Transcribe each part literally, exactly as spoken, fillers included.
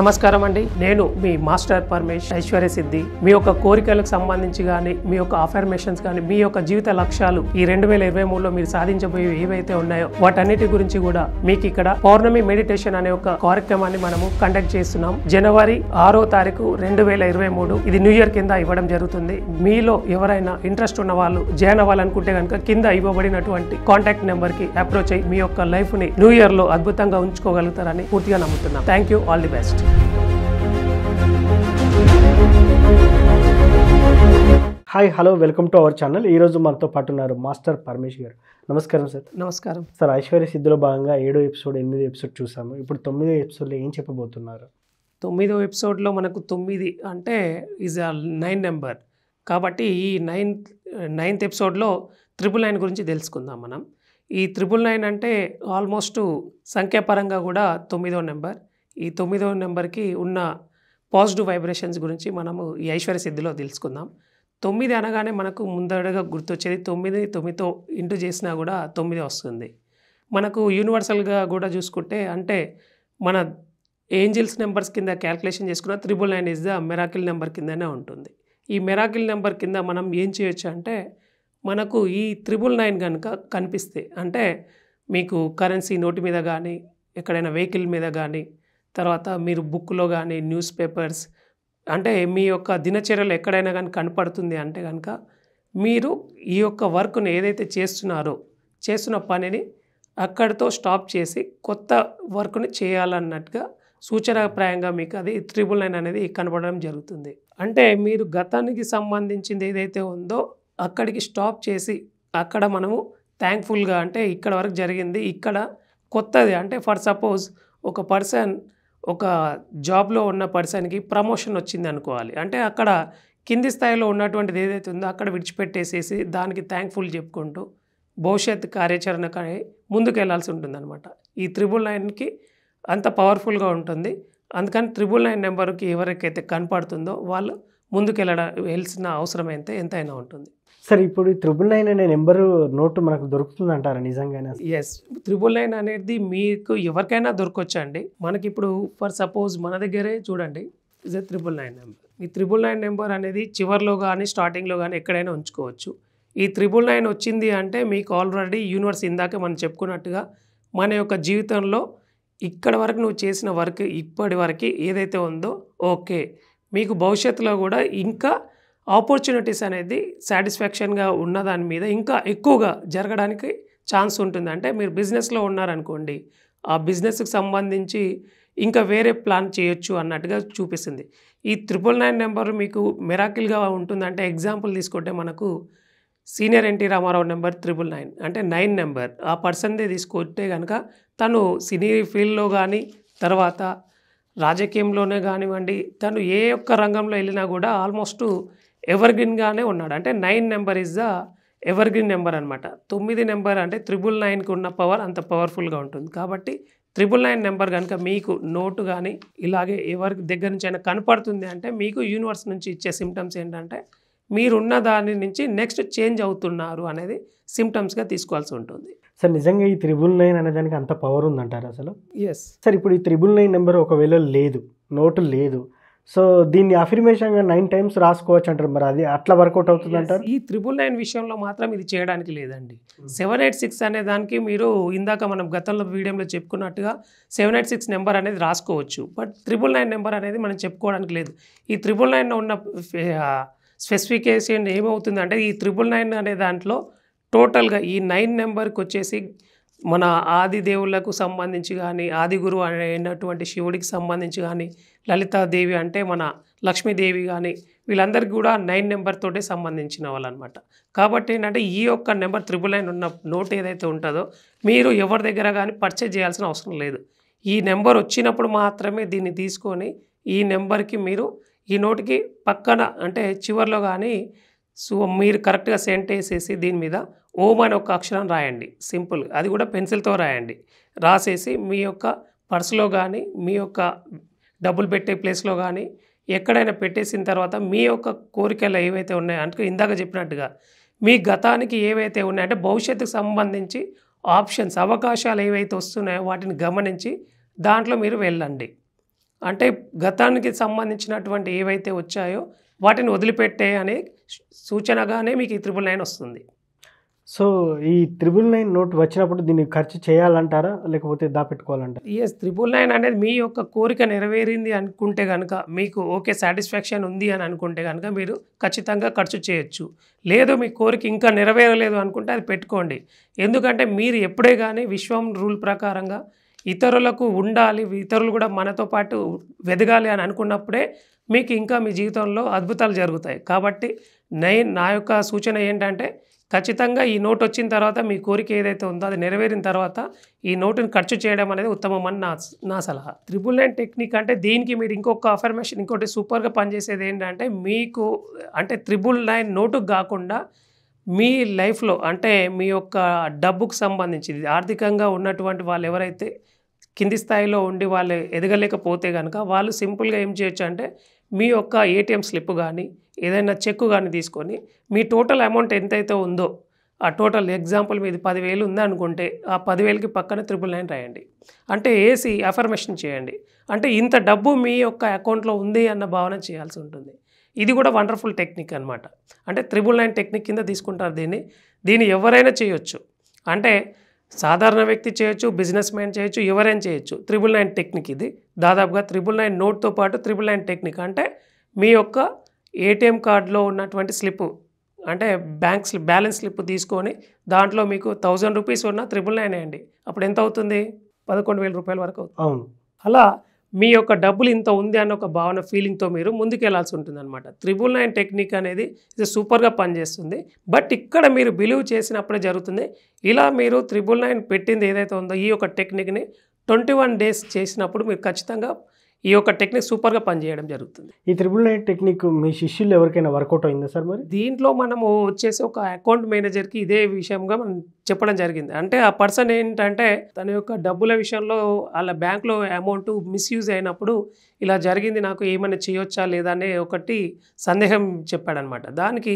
నమస్కారం అండి, నేను మీ మాస్టర్ పరమేష్. ఐశ్వర్య సిద్ధి మీ యొక్క కోరికలకు సంబంధించి గాని, మీ యొక్క అఫర్మేషన్స్ గాని, మీ యొక్క జీవిత లక్ష్యాలు ఈ రెండు వేల ఇరవై మూడు లో మీరు సాధించబోయే ఏవైతే ఉన్నాయో వాటన్నిటి గురించి కూడా మీకు ఇక్కడ పౌర్ణమి మెడిటేషన్ అనే ఒక కార్యక్రమాన్ని మనము కండక్ట్ చేస్తున్నాం. జనవరి ఆరో తారీఖు రెండు వేల ఇరవై మూడు, ఇది న్యూ ఇయర్ కింద ఇవ్వడం జరుగుతుంది. మీలో ఎవరైనా ఇంట్రెస్ట్ ఉన్న వాళ్ళు జాయిన్ అవ్వాలనుకుంటే కనుక కింద ఇవ్వబడినటువంటి కాంటాక్ట్ నెంబర్ కి అప్రోచ్ అయ్యి మీ యొక్క లైఫ్ ని న్యూ ఇయర్ లో అద్భుతంగా ఉంచుకోగలుగుతారని పూర్తిగా నమ్ముతున్నాం. Thank you, all the best. Hi, hello, welcome to our channel. ఈ రోజు మనతో పాటు ఉన్నారు మాస్టర్ పరమేష్ గారు. నమస్కారం సార్. నమస్కారం సార్. ఐశ్వర్య సిద్ధిలో భాగంగా ఏడో ఎపిసోడ్ ఎనిమిదో ఎపిసోడ్ చూసాము. ఇప్పుడు తొమ్మిదో ఎపిసోడ్లో ఏం చెప్పబోతున్నారు? తొమ్మిదో ఎపిసోడ్లో మనకు తొమ్మిది అంటే ఈజ్ అ నైన్ నెంబర్, కాబట్టి ఈ నైన్ నైన్త్ ఎపిసోడ్లో ట్రిపుల్ నైన్ గురించి తెలుసుకుందాం మనం. ఈ ట్రిపుల్ నైన్ అంటే ఆల్మోస్ట్ సంఖ్యాపరంగా కూడా తొమ్మిదో నెంబర్. ఈ తొమ్మిదో నెంబర్కి ఉన్న పాజిటివ్ వైబ్రేషన్స్ గురించి మనము ఈ ఐశ్వర్య సిద్ధిలో తెలుసుకుందాం. తొమ్మిది అనగానే మనకు ముందడగా గుర్తొచ్చేది తొమ్మిది. తొమ్మిదితో ఇంటూ చేసినా కూడా తొమ్మిది వస్తుంది. మనకు యూనివర్సల్గా కూడా చూసుకుంటే, అంటే మన ఏంజిల్స్ నెంబర్స్ కింద క్యాల్కులేషన్ చేసుకున్న triple nine is the miracle number కిందనే ఉంటుంది. ఈ మెరాకిల్ నెంబర్ కింద మనం ఏం చేయొచ్చు అంటే, మనకు ఈ త్రిబుల్ నైన్ కనుక కనిపిస్తే, అంటే మీకు కరెన్సీ నోటు మీద కానీ, ఎక్కడైనా వెహికల్ మీద కానీ, తర్వాత మీరు బుక్లో కానీ, న్యూస్ పేపర్స్, అంటే మీ యొక్క దినచర్యలు ఎక్కడైనా కానీ కనపడుతుంది అంటే కనుక, మీరు ఈ యొక్క వర్క్ను ఏదైతే చేస్తున్నారో చేస్తున్న పనిని అక్కడితో స్టాప్ చేసి కొత్త వర్క్ని చేయాలన్నట్టుగా సూచనప్రాయంగా మీకు అది త్రిబుల్ నైన్ అనేది కనపడడం జరుగుతుంది. అంటే మీరు గతానికి సంబంధించింది ఏదైతే ఉందో అక్కడికి స్టాప్ చేసి అక్కడ మనము థ్యాంక్ఫుల్గా, అంటే ఇక్కడ వరకు జరిగింది, ఇక్కడ కొత్తది, అంటే ఫర్ సపోజ్ ఒక పర్సన్ ఒక జాబ్లో ఉన్న పర్సన్కి ప్రమోషన్ వచ్చింది అనుకోవాలి, అంటే అక్కడ కింది స్థాయిలో ఉన్నటువంటిది ఏదైతే ఉందో అక్కడ విడిచిపెట్టేసేసి దానికి థ్యాంక్ఫుల్ చెప్పుకుంటూ భవిష్యత్ కార్యాచరణకై ముందుకు వెళ్లాల్సి ఉంటుందన్నమాట. ఈ త్రిబుల్ నైన్కి అంత పవర్ఫుల్గా ఉంటుంది. అందుకని త్రిబుల్ నైన్ నెంబర్కి ఎవరికైతే కనపడుతుందో వాళ్ళు ముందుకు వెళ్ళడం వెళ్ళాల్సిన అవసరం అయితే ఎంతైనా ఉంటుంది. సార్, ఇప్పుడు త్రిబుల్ నైన్ అనే నెంబరు నోటు మనకు దొరుకుతుంది అంటారా నిజంగానే? ఎస్, త్రిబుల్ నైన్ అనేది మీకు ఎవరికైనా దొరకొచ్చండి. మనకి ఇప్పుడు ఫర్ సపోజ్ మన దగ్గరే చూడండి, is a triple nine number. ఈ త్రిబుల్ నైన్ నెంబర్ అనేది చివరిలో కానీ స్టార్టింగ్లో కానీ ఎక్కడైనా ఉంచుకోవచ్చు. ఈ త్రిబుల్ నైన్ వచ్చింది అంటే మీకు ఆల్రెడీ యూనివర్స్ ఇందాక మనం చెప్పుకున్నట్టుగా మన యొక్క జీవితంలో ఇక్కడ వరకు నువ్వు చేసిన వర్క్ ఇప్పటి వరకు ఏదైతే ఉందో ఓకే, మీకు భవిష్యత్తులో కూడా ఇంకా ఆపర్చునిటీస్ అనేది సాటిస్ఫాక్షన్గా ఉన్న దాని మీద ఇంకా ఎక్కువగా జరగడానికి ఛాన్స్ ఉంటుంది. అంటే మీరు బిజినెస్లో ఉన్నారనుకోండి, ఆ బిజినెస్కి సంబంధించి ఇంకా వేరే ప్లాన్ చేయొచ్చు అన్నట్టుగా చూపిస్తుంది. ఈ త్రిబుల్ నైన్ నెంబర్ మీకు మిరాకిల్గా ఉంటుందంటే, ఎగ్జాంపుల్ తీసుకుంటే మనకు senior NT Rama Rao number triple nine అంటే నైన్ నెంబర్. ఆ పర్సన్దే తీసుకుంటే కనుక తను సినీ ఫీల్డ్లో కానీ, తర్వాత రాజకీయంలోనే కానివ్వండి, తను ఏ ఒక్క రంగంలో వెళ్ళినా కూడా ఆల్మోస్ట్ ఎవర్గ్రీన్గానే ఉన్నాడు. అంటే nine number is the evergreen number అనమాట. తొమ్మిది నెంబర్ అంటే త్రిబుల్ నైన్కి ఉన్న పవర్ అంత పవర్ఫుల్గా ఉంటుంది. కాబట్టి త్రిబుల్ నైన్ నెంబర్ కనుక మీకు నోటు కానీ ఇలాగే ఎవరి దగ్గర నుంచి అయినా కనపడుతుంది అంటే, మీకు యూనివర్స్ నుంచి ఇచ్చే సిమ్టమ్స్ ఏంటంటే మీరున్న దాని నుంచి నెక్స్ట్ చేంజ్ అవుతున్నారు అనేది సిమ్టమ్స్గా తీసుకోవాల్సి ఉంటుంది. సార్, నిజంగా ఈ త్రిబుల్ నైన్ అనే దానికి అంత పవర్ ఉందంటారు అసలు? Yes sir. ఇప్పుడు ఈ త్రిబుల్ నైన్ నెంబర్ ఒకవేళ లేదు, నోటు లేదు, సో దీన్ని అఫర్మేషన్గా నైన్ టైమ్స్ రాసుకోవచ్చు అంటారు. మరి అది అట్లా వర్కౌట్ అవుతుంది అంటారు? ఈ త్రిబుల్ నైన్ విషయంలో మాత్రం ఇది చేయడానికి లేదండి. సెవెన్ ఎయిట్ సిక్స్ అనే దానికి మీరు ఇందాక మనం గతంలో వీడియోలో చెప్పుకున్నట్టుగా సెవెన్ ఎయిట్ సిక్స్ నెంబర్ అనేది రాసుకోవచ్చు. బట్ త్రిబుల్ నైన్ నెంబర్ అనేది మనం చెప్పుకోవడానికి లేదు. ఈ త్రిబుల్ నైన్లో ఉన్న స్పెసిఫికేషన్ ఏమవుతుందంటే, ఈ త్రిబుల్ నైన్ అనే దాంట్లో టోటల్గా ఈ నైన్ నెంబర్కి వచ్చేసి మన ఆది దేవుళ్లకు సంబంధించి కానీ, ఆది గురువు అనేటువంటి శివుడికి సంబంధించి కానీ, లలితాదేవి అంటే మన లక్ష్మీదేవి కానీ, వీళ్ళందరికీ కూడా నైన్ నెంబర్తోటే సంబంధించిన వాళ్ళు అనమాట. కాబట్టి ఏంటంటే ఈ యొక్క నెంబర్ త్రిబుల్ నైన్ ఉన్న నోట్ ఏదైతే ఉంటుందో మీరు ఎవరి దగ్గర కానీ పర్చేజ్ చేయాల్సిన అవసరం లేదు. ఈ నెంబర్ వచ్చినప్పుడు మాత్రమే దీన్ని తీసుకొని ఈ నెంబర్కి మీరు ఈ నోటుకి పక్కన, అంటే చివరిలో కానీ సో మీరు కరెక్ట్గా సెంట్ వేసేసి దీని మీద ఓం అనే ఒక అక్షరం రాయండి. సింపుల్, అది కూడా పెన్సిల్తో రాయండి. రాసేసి మీ యొక్క పర్సులో కానీ, మీ యొక్క డబ్బులు పెట్టే ప్లేస్లో కానీ ఎక్కడైనా పెట్టేసిన తర్వాత మీ యొక్క కోరికలు ఏవైతే ఉన్నాయో, అంటే ఇందాక చెప్పినట్టుగా మీ గతానికి ఏవైతే ఉన్నాయో, అంటే భవిష్యత్తుకు సంబంధించి ఆప్షన్స్, అవకాశాలు ఏవైతే వస్తున్నాయో వాటిని గమనించి దాంట్లో మీరు వెళ్ళండి. అంటే గతానికి సంబంధించినటువంటి ఏవైతే వచ్చాయో వాటిని వదిలిపెట్టే అనే సూచనగానే మీకు ఈ ట్రిపుల్ నైన్ వస్తుంది. సో ఈ ట్రిపుల్ నైన్ నోట్ వచ్చినప్పుడు దీన్ని ఖర్చు చేయాలంటారా లేకపోతే దాపెట్టుకోవాలంటారా? ఎస్, ట్రిపుల్ నైన్ అనేది మీ యొక్క కోరిక నెరవేరింది అనుకుంటే కనుక, మీకు ఓకే సాటిస్ఫాక్షన్ ఉంది అని అనుకుంటే కనుక మీరు ఖచ్చితంగా ఖర్చు చేయొచ్చు. లేదు మీ కోరిక ఇంకా నెరవేరలేదు అనుకుంటే అది పెట్టుకోండి. ఎందుకంటే మీరు ఎప్పుడే కానీ విశ్వం రూల్ ప్రకారంగా ఇతరులకు ఉండాలి, ఇతరులు కూడా మనతో పాటు వెదగాలి అని అనుకున్నప్పుడే మీకు ఇంకా మీ జీవితంలో అద్భుతాలు జరుగుతాయి. కాబట్టి నేను నా యొక్క సూచన ఏంటంటే ఖచ్చితంగా ఈ నోట్ వచ్చిన తర్వాత మీ కోరిక ఏదైతే ఉందో అది నెరవేరిన తర్వాత ఈ నోటుని ఖర్చు చేయడం అనేది ఉత్తమం అని నా నా సలహా. ట్రిపుల్ నైన్ టెక్నిక్ అంటే దీనికి మీరు ఇంకొక అఫర్మేషన్ ఇంకోటి సూపర్గా పనిచేసేది ఏంటంటే, మీకు అంటే ట్రిపుల్ నైన్ నోటుకు కాకుండా మీ లైఫ్లో అంటే మీ యొక్క డబ్బుకు సంబంధించింది ఆర్థికంగా ఉన్నటువంటి వాళ్ళు ఎవరైతే కింది స్థాయిలో ఉండి వాళ్ళు ఎదగలేకపోతే కనుక వాళ్ళు సింపుల్గా ఏం చేయొచ్చు అంటే మీ యొక్క ఏటీఎం స్లిప్ కానీ ఏదైనా చెక్కు కానీ తీసుకొని మీ టోటల్ అమౌంట్ ఎంతైతే ఉందో ఆ టోటల్ ఎగ్జాంపుల్ మీది పదివేలు ఉందనుకుంటే ఆ పదివేలకి పక్కన ట్రిపుల్ నైన్ రాయండి. అంటే ఏసీ అఫర్మేషన్ చేయండి, అంటే ఇంత డబ్బు మీ యొక్క అకౌంట్లో ఉంది అన్న భావన చేయాల్సి ఉంటుంది. ఇది కూడా వండర్ఫుల్ టెక్నిక్ అనమాట. అంటే ట్రిపుల్ నైన్ టెక్నిక్ కింద తీసుకుంటారు దీన్ని. దీన్ని ఎవరైనా చేయొచ్చు, అంటే సాధారణ వ్యక్తి చేయొచ్చు, బిజినెస్ మ్యాన్ చేయొచ్చు, ఎవరైనా చేయొచ్చు. ట్రిపుల్ నైన్ టెక్నిక్ ఇది దాదాపుగా ట్రిపుల్ నైన్ నోట్తో పాటు ట్రిపుల్ నైన్ టెక్నిక్ అంటే మీ యొక్క ఏటీఎం కార్డులో ఉన్నటువంటి స్లిప్ అంటే బ్యాంక్ స్లిప్ బ్యాలెన్స్ స్లిప్ తీసుకొని దాంట్లో మీకు థౌజండ్ రూపీస్ ఉన్న ట్రిపుల్ నైన్ వేయండి. అప్పుడు ఎంత అవుతుంది? పదకొండు వేల రూపాయల వరకు అవుతుంది. అవును, అలా మీ యొక్క డబ్బులు ఇంత ఉంది అన్న ఒక భావన ఫీలింగ్తో మీరు ముందుకు వెళ్ళాల్సి ఉంటుంది అనమాట. ట్రిపుల్ నైన్ టెక్నిక్ అనేది ఇది సూపర్గా పనిచేస్తుంది. బట్ ఇక్కడ మీరు బిలీవ్ చేసినప్పుడే జరుగుతుంది. ఇలా మీరు ట్రిపుల్ నైన్ పెట్టింది ఏదైతే ఉందో ఈ యొక్క టెక్నిక్ని ట్వంటీ వన్ డేస్ చేసినప్పుడు మీరు ఖచ్చితంగా ఈ యొక్క టెక్నిక్ సూపర్గా పనిచేయడం జరుగుతుంది. ఈ ట్రిపుల్ నైన్ టెక్నిక్ మీ శిష్యులు ఎవరికైనా వర్కౌట్ అయిందా సార్? మరి దీంట్లో మనము వచ్చేసి ఒక అకౌంట్ మేనేజర్కి ఇదే విషయంగా మనం చెప్పడం జరిగింది. అంటే ఆ పర్సన్ ఏంటంటే తన యొక్క డబ్బుల విషయంలో వాళ్ళ బ్యాంక్లో అమౌంట్ మిస్యూజ్ అయినప్పుడు ఇలా జరిగింది, నాకు ఏమైనా చేయొచ్చా లేదా అనే ఒకటి సందేహం చెప్పాడనమాట. దానికి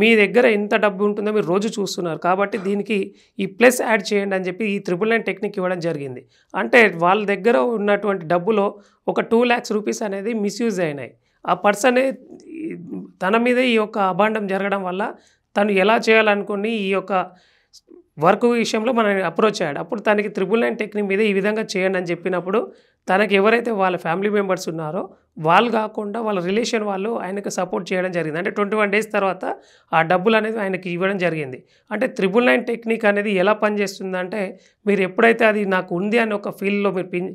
మీ దగ్గర ఎంత డబ్బు ఉంటుందో మీరు రోజు చూస్తున్నారు కాబట్టి దీనికి ఈ ప్లస్ యాడ్ చేయండి అని చెప్పి ఈ ట్రిపుల్ నైన్ టెక్నిక్ ఇవ్వడం జరిగింది. అంటే వాళ్ళ దగ్గర ఉన్నటువంటి డబ్బులో ఒక టూ ల్యాక్స్ రూపీస్ అనేది మిస్యూజ్ అయినాయి. ఆ పర్సనే తన మీద ఈ యొక్క అభాండం జరగడం వల్ల తను ఎలా చేయాలనుకుని ఈ యొక్క వర్క్ విషయంలో మనం అప్రోచ్ అయ్యాడు. అప్పుడు తనకి ట్రిపుల్ నైన్ టెక్నిక్ మీద ఈ విధంగా చేయండి అని చెప్పినప్పుడు తనకి ఎవరైతే వాళ్ళ ఫ్యామిలీ మెంబర్స్ ఉన్నారో వాళ్ళు కాకుండా వాళ్ళ రిలేషన్ వాళ్ళు ఆయనకు సపోర్ట్ చేయడం జరిగింది. అంటే ట్వంటీ వన్ డేస్ తర్వాత ఆ డబ్బులు అనేది ఆయనకి ఇవ్వడం జరిగింది. అంటే ట్రిపుల్ నైన్ టెక్నిక్ అనేది ఎలా పనిచేస్తుందంటే, మీరు ఎప్పుడైతే అది నాకు ఉంది అని ఒక ఫీల్డ్లో మీరు పిన్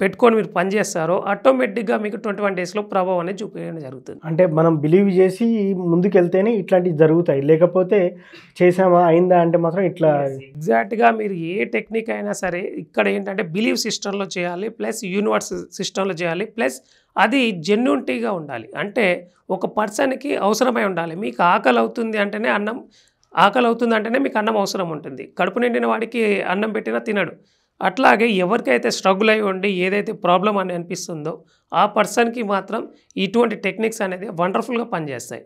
పెట్టుకొని మీరు పనిచేస్తారో ఆటోమేటిక్గా మీకు ట్వంటీ వన్ డేస్లో ప్రభావం అనేది చూపించడం జరుగుతుంది. అంటే మనం బిలీవ్ చేసి ముందుకు వెళ్తేనే ఇట్లాంటివి జరుగుతాయి, లేకపోతే చేసామా అయిందా అంటే మాత్రం ఇట్లా ఎగ్జాక్ట్గా మీరు ఏ టెక్నిక్ అయినా సరే ఇక్కడ ఏంటంటే బిలీవ్ సిస్టంలో చేయాలి, ప్లస్ యూనివర్స్ సిస్టంలో చేయాలి, ప్లస్ అది జెన్యూనిటీగా ఉండాలి. అంటే ఒక పర్సన్కి అవసరమై ఉండాలి. మీకు ఆకలి అవుతుంది అంటేనే అన్నం ఆకలి అవుతుంది అంటేనే మీకు అన్నం అవసరం ఉంటుంది. కడుపు నిండిన వాడికి అన్నం పెట్టినా తినడు. అట్లాగే ఎవరికైతే స్ట్రగుల్ అయి ఉండి ఏదైతే ప్రాబ్లం అని అనిపిస్తుందో ఆ పర్సన్కి మాత్రం ఇటువంటి టెక్నిక్స్ అనేది వండర్ఫుల్గా పనిచేస్తాయి.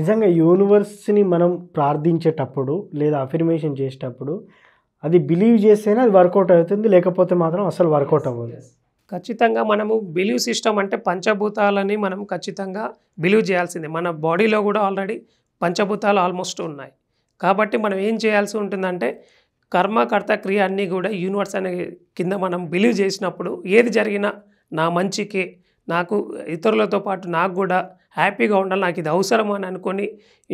నిజంగా యూనివర్స్ని మనం ప్రార్థించేటప్పుడు లేదా అఫర్మేషన్ చేసేటప్పుడు అది బిలీవ్ చేస్తేనే అది వర్కౌట్ అవుతుంది, లేకపోతే మాత్రం అసలు వర్కౌట్ అవ్వదు. ఖచ్చితంగా మనము బిలీవ్ సిస్టమ్ అంటే పంచభూతాలని మనం ఖచ్చితంగా బిలీవ్ చేయాల్సిందే. మన బాడీలో కూడా ఆల్రెడీ పంచభూతాలు ఆల్మోస్ట్ ఉన్నాయి కాబట్టి మనం ఏం చేయాల్సి ఉంటుందంటే కర్మ కర్త క్రియ అన్నీ కూడా యూనివర్స్ అనే కింద మనం బిలీవ్ చేసినప్పుడు ఏది జరిగినా నా మంచికే, నాకు ఇతరులతో పాటు నాకు కూడా హ్యాపీగా ఉండాలి, నాకు ఇది అవసరం అని అనుకొని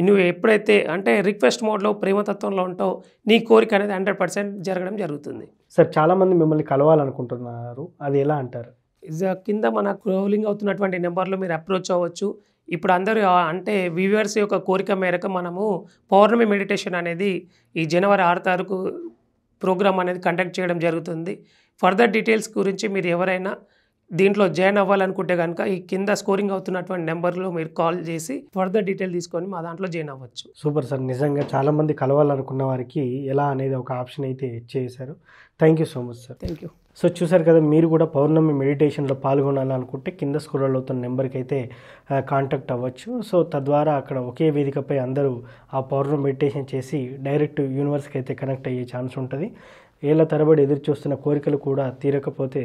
నువ్వు ఎప్పుడైతే అంటే రిక్వెస్ట్ మోడ్లో ప్రేమతత్వంలో ఉంటావు నీ కోరిక అనేది హండ్రెడ్ పర్సెంట్ జరగడం జరుగుతుంది. సార్, చాలామంది మిమ్మల్ని కలవాలనుకుంటున్నారు, అది ఎలా అంటారు? కింద మన క్రోలింగ్ అవుతున్నటువంటి నెంబర్లో మీరు అప్రోచ్ అవ్వచ్చు. ఇప్పుడు అందరూ అంటే వ్యూవర్స్ యొక్క కోరిక మేరకు మనము పౌర్ణమి మెడిటేషన్ అనేది ఈ జనవరి ఆరు తారీఖు ప్రోగ్రామ్ అనేది కండక్ట్ చేయడం జరుగుతుంది. ఫర్దర్ డీటెయిల్స్ గురించి మీరు ఎవరైనా దీంట్లో జాయిన్ అవ్వాలనుకుంటే కనుక ఈ కింద స్కోరింగ్ అవుతున్నటువంటి నెంబర్లో మీరు కాల్ చేసి ఫర్దర్ డీటెయిల్ తీసుకొని మా దాంట్లో జాయిన్ అవ్వచ్చు. సూపర్ సార్, నిజంగా చాలామంది కలవాలనుకున్న వారికి ఎలా అనేది ఒక ఆప్షన్ అయితే చేశారు. Thank you so much sir. Thank you. So చూసారు కదా, మీరు కూడా పౌర్ణమి మెడిటేషన్లో పాల్గొనాలనుకుంటే కింద స్క్రోల్ అవుతున్న నెంబర్కి అయితే కాంటాక్ట్ అవ్వచ్చు. సో తద్వారా అక్కడ ఒకే వేదికపై అందరూ ఆ పౌర్ణమి మెడిటేషన్ చేసి డైరెక్ట్ యూనివర్స్కి అయితే కనెక్ట్ అయ్యే ఛాన్స్ ఉంటుంది. ఏళ్ల తరబడి ఎదురు చూస్తున్న కోరికలు కూడా తీరకపోతే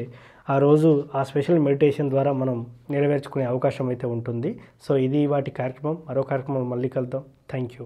ఆ రోజు ఆ స్పెషల్ మెడిటేషన్ ద్వారా మనం నెరవేర్చుకునే అవకాశం అయితే ఉంటుంది. సో ఇది వాటి కార్యక్రమం. మరో కార్యక్రమం మళ్ళీ కలుద్దాం. Thank you.